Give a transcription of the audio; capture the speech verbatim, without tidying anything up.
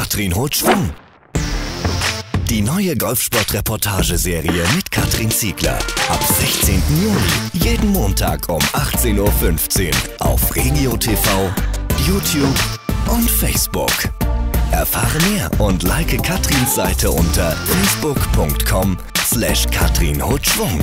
Katrin holt Schwung. Die neue Golfsport-Reportageserie mit Katrin Ziegler. Ab sechzehnten Juni, jeden Montag um achtzehn Uhr fünfzehn auf Regio T V, YouTube und Facebook. Erfahre mehr und like Katrins Seite unter facebook punkt com slash Katrin holt Schwung.